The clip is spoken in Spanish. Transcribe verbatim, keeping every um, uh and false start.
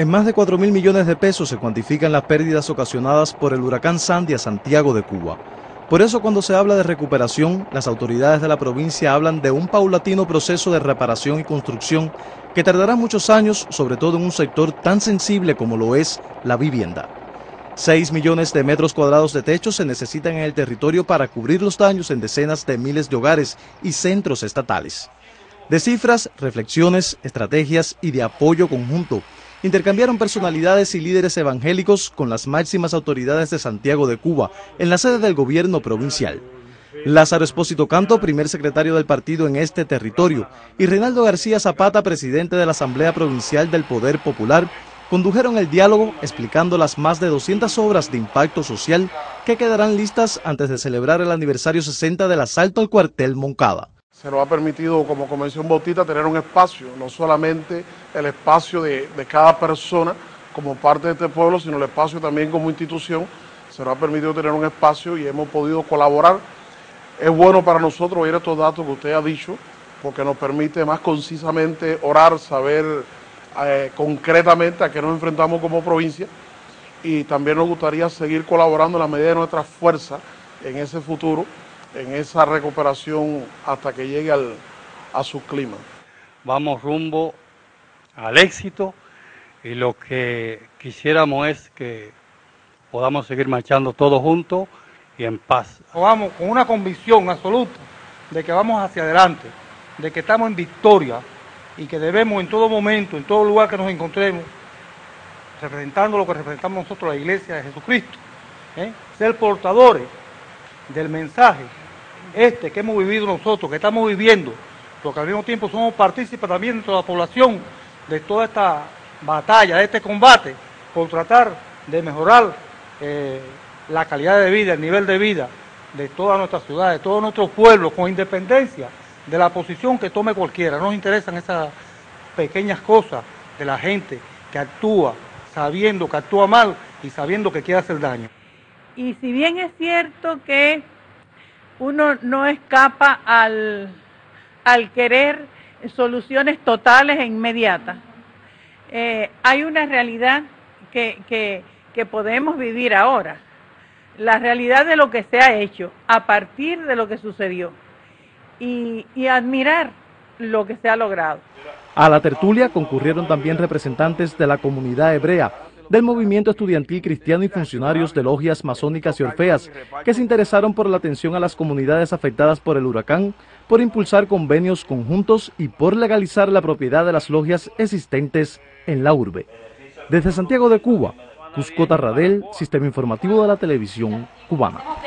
En más de cuatro mil millones de pesos se cuantifican las pérdidas ocasionadas por el huracán Sandy a Santiago de Cuba. Por eso, cuando se habla de recuperación, las autoridades de la provincia hablan de un paulatino proceso de reparación y construcción que tardará muchos años, sobre todo en un sector tan sensible como lo es la vivienda. seis millones de metros cuadrados de techo se necesitan en el territorio para cubrir los daños en decenas de miles de hogares y centros estatales. De cifras, reflexiones, estrategias y de apoyo conjunto intercambiaron personalidades y líderes evangélicos con las máximas autoridades de Santiago de Cuba en la sede del gobierno provincial. Lázaro Espósito Canto, primer secretario del partido en este territorio, y Reinaldo García Zapata, presidente de la Asamblea Provincial del Poder Popular, condujeron el diálogo explicando las más de doscientas obras de impacto social que quedarán listas antes de celebrar el aniversario sesenta del asalto al cuartel Moncada. Se nos ha permitido como Convención Bautista tener un espacio, no solamente el espacio de, de cada persona como parte de este pueblo, sino el espacio también como institución. Se nos ha permitido tener un espacio y hemos podido colaborar. Es bueno para nosotros oír estos datos que usted ha dicho, porque nos permite más concisamente orar, saber eh, concretamente a qué nos enfrentamos como provincia, y también nos gustaría seguir colaborando en la medida de nuestras fuerzas en ese futuro, en esa recuperación hasta que llegue al, a su clima. Vamos rumbo al éxito y lo que quisiéramos es que podamos seguir marchando todos juntos y en paz. Vamos con una convicción absoluta de que vamos hacia adelante, de que estamos en victoria y que debemos en todo momento, en todo lugar que nos encontremos, representando lo que representamos nosotros, la Iglesia de Jesucristo, ¿eh? ser portadores del mensaje este que hemos vivido nosotros, que estamos viviendo, pero que al mismo tiempo somos partícipes también de toda la población, de toda esta batalla, de este combate, por tratar de mejorar eh, la calidad de vida, el nivel de vida de toda nuestra ciudad, de todos nuestros pueblos, con independencia de la posición que tome cualquiera. Nos interesan esas pequeñas cosas de la gente que actúa sabiendo que actúa mal y sabiendo que quiere hacer daño. Y si bien es cierto que uno no escapa al, al querer soluciones totales e inmediatas, eh, hay una realidad que, que, que podemos vivir ahora, la realidad de lo que se ha hecho a partir de lo que sucedió y, y admirar lo que se ha logrado. A la tertulia concurrieron también representantes de la comunidad hebrea, del movimiento estudiantil cristiano y funcionarios de logias masónicas y orfeas que se interesaron por la atención a las comunidades afectadas por el huracán, por impulsar convenios conjuntos y por legalizar la propiedad de las logias existentes en la urbe. Desde Santiago de Cuba, Cuscota Radel, Sistema Informativo de la Televisión Cubana.